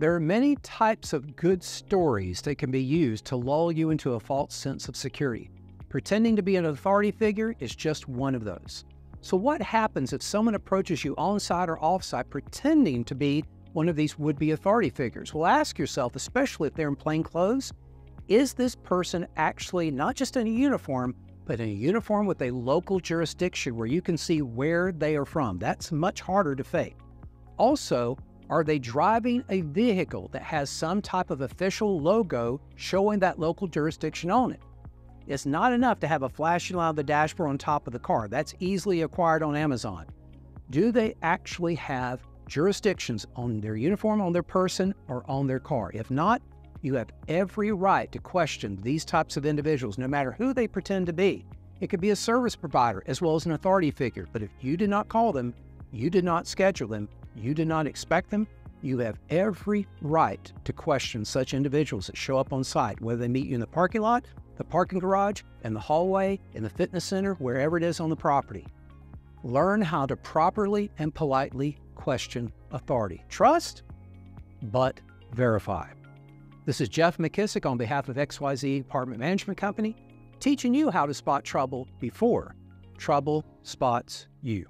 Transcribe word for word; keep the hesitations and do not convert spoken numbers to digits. There are many types of good stories that can be used to lull you into a false sense of security. Pretending to be an authority figure is just one of those. So what happens if someone approaches you on-site or off-site pretending to be one of these would-be authority figures? Well, ask yourself, especially if they're in plain clothes, is this person actually not just in a uniform, but in a uniform with a local jurisdiction where you can see where they are from? That's much harder to fake. Also, are they driving a vehicle that has some type of official logo showing that local jurisdiction on it? It's not enough to have a flashing light on the dashboard on top of the car. That's easily acquired on Amazon. Do they actually have jurisdictions on their uniform, on their person, or on their car? If not, you have every right to question these types of individuals, no matter who they pretend to be. It could be a service provider as well as an authority figure, but if you did not call them, you did not schedule them, you did not expect them, you have every right to question such individuals that show up on site, whether they meet you in the parking lot, the parking garage, in the hallway, in the fitness center, wherever it is on the property. Learn how to properly and politely question authority. Trust, but verify. This is Jeff McKissick on behalf of X Y Z Apartment Management Company, teaching you how to spot trouble before trouble spots you.